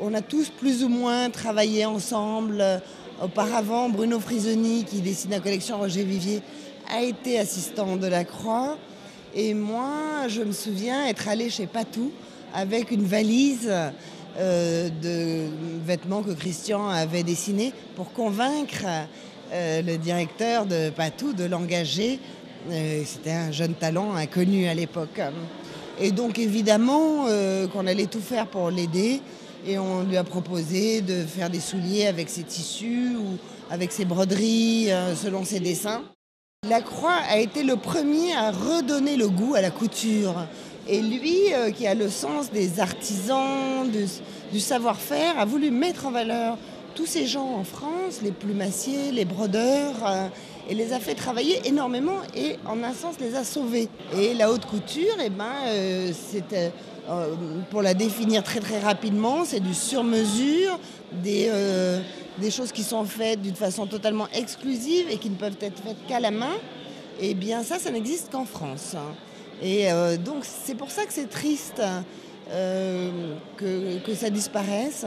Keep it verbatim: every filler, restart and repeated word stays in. On a tous plus ou moins travaillé ensemble. Auparavant, Bruno Frisoni, qui dessine la collection Roger Vivier, a été assistant de Lacroix. Et moi, je me souviens être allée chez Patou avec une valise euh, de vêtements que Christian avait dessinés pour convaincre euh, le directeur de Patou de l'engager. Euh, C'était un jeune talent inconnu à l'époque. Et donc évidemment euh, qu'on allait tout faire pour l'aider. Et on lui a proposé de faire des souliers avec ses tissus ou avec ses broderies, selon ses dessins. Lacroix a été le premier à redonner le goût à la couture. Et lui, qui a le sens des artisans, du, du savoir-faire, a voulu mettre en valeur tous ces gens en France, les plumassiers, les brodeurs, et les a fait travailler énormément et, en un sens, les a sauvés. Et la haute couture, eh ben, euh, c'était... Euh, pour la définir très très rapidement, c'est du sur-mesure, des, euh, des choses qui sont faites d'une façon totalement exclusive et qui ne peuvent être faites qu'à la main. Et bien ça, ça n'existe qu'en France. Et euh, donc c'est pour ça que c'est triste euh, que, que ça disparaisse.